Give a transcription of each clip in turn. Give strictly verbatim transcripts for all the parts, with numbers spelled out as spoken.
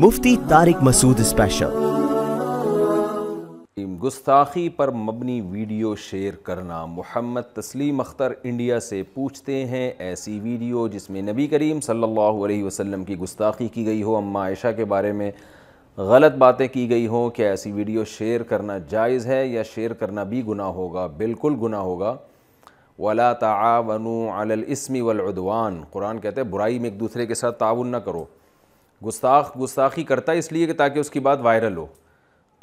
मुफ्ती Tariq Masood special. गुस्ताखी पर मबनी video share करना। मोहम्मद तस्लीम अख्तर इंडिया से पूछते हैं, ऐसी वीडियो जिसमें नबी करीम सल्लल्लाहु अलैहि वसल्लम की गुस्ताखी की गई हो, अम्मा आयशा के बारे में गलत बातें की गई हों, क्या ऐसी वीडियो शेयर करना जायज़ है या शेयर करना भी गुनाह होगा? बिल्कुल गुनाह होगा। वला तआवनु अलल इस्मी वल उद्वान, कुरान कहते हैं बुराई में एक दूसरे के साथ ताउन ना करो। गुस्ताख गुस्ताखी करता है इसलिए कि ताकि उसकी बात वायरल हो,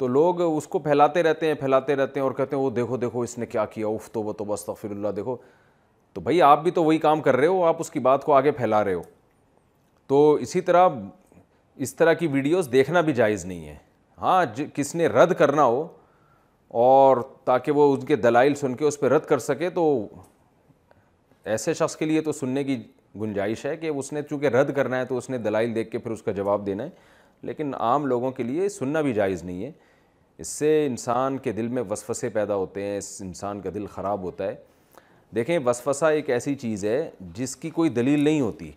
तो लोग उसको फैलाते रहते हैं फैलाते रहते हैं और कहते हैं वो देखो देखो इसने क्या किया, उफ़ तौबा तौबा अस्तगफिरुल्लाह। देखो तो भाई आप भी तो वही काम कर रहे हो, आप उसकी बात को आगे फैला रहे हो। तो इसी तरह इस तरह की वीडियोस देखना भी जायज़ नहीं है। हाँ, किसने रद्द करना हो और ताकि वो उनके दलाइल सुन के उस पर रद्द कर सके, तो ऐसे शख्स के लिए तो सुनने की गुंजाइश है कि उसने चूँकि रद्द करना है तो उसने दलाइल देख के फिर उसका जवाब देना है, लेकिन आम लोगों के लिए सुनना भी जायज़ नहीं है। इससे इंसान के दिल में वसवसे पैदा होते हैं, इंसान का दिल ख़राब होता है। देखें, वसवसा एक ऐसी चीज़ है जिसकी कोई दलील नहीं होती।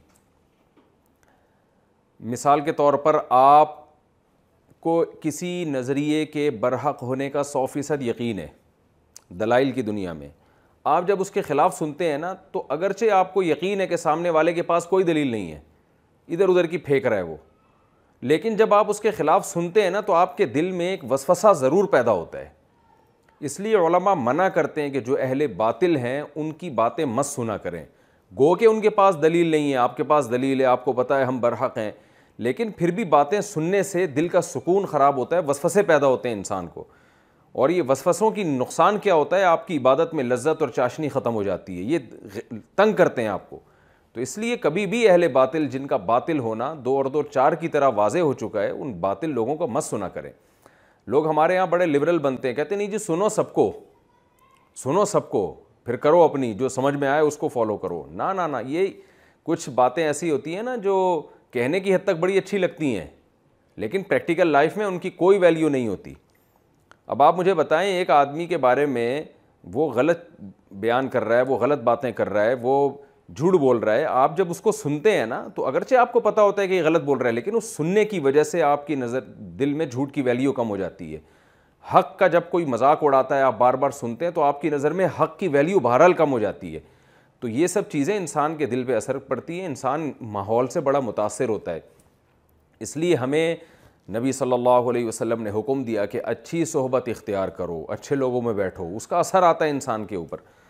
मिसाल के तौर पर आप को किसी नज़रिए के बरहक होने का सौ फ़ीसद यकीन है दलाइल की दुनिया में, आप जब उसके ख़िलाफ़ सुनते हैं ना, तो अगरचे आपको यकीन है कि सामने वाले के पास कोई दलील नहीं है, इधर उधर की फेंक रहा है वो, लेकिन जब आप उसके ख़िलाफ़ सुनते हैं ना तो आपके दिल में एक वसवसा ज़रूर पैदा होता है। इसलिए उलमा मना करते हैं कि जो अहले बातिल हैं उनकी बातें मत सुना करें। गो के उनके पास दलील नहीं है, आपके पास दलील है, आपको पता है हम बरहक़ हैं, लेकिन फिर भी बातें सुनने से दिल का सुकून ख़राब होता है, वसवसे पैदा होते हैं इंसान को। और ये वसवसों की नुकसान क्या होता है? आपकी इबादत में लज्जत और चाशनी ख़त्म हो जाती है, ये तंग करते हैं आपको। तो इसलिए कभी भी अहले बातिल, जिनका बातिल होना दो और दो चार की तरह वाजे हो चुका है, उन बातिल लोगों को मत सुना करें। लोग हमारे यहाँ बड़े लिबरल बनते हैं, कहते हैं नहीं जी सुनो सबको, सुनो सबको, फिर करो अपनी, जो समझ में आए उसको फॉलो करो। ना ना ना, ये कुछ बातें ऐसी होती हैं ना जो कहने की हद तक बड़ी अच्छी लगती हैं, लेकिन प्रैक्टिकल लाइफ में उनकी कोई वैल्यू नहीं होती। अब आप मुझे बताएं, एक आदमी के बारे में वो गलत बयान कर रहा है, वो गलत बातें कर रहा है, वो झूठ बोल रहा है, आप जब उसको सुनते हैं ना तो अगरचे आपको पता होता है कि ये गलत बोल रहा है, लेकिन उस सुनने की वजह से आपकी नज़र दिल में झूठ की वैल्यू कम हो जाती है। हक़ का जब कोई मजाक उड़ाता है, आप बार बार सुनते हैं, तो आपकी नज़र में हक़ की वैल्यू बहरहाल कम हो जाती है। तो ये सब चीज़ें इंसान के दिल पर असर पड़ती है, इंसान माहौल से बड़ा मुतासर होता है। इसलिए हमें नबी सल्लल्लाहु अलैहि वसल्लम ने हुक्म दिया कि अच्छी सोहबत इख्तियार करो, अच्छे लोगों में बैठो, उसका असर आता है इंसान के ऊपर।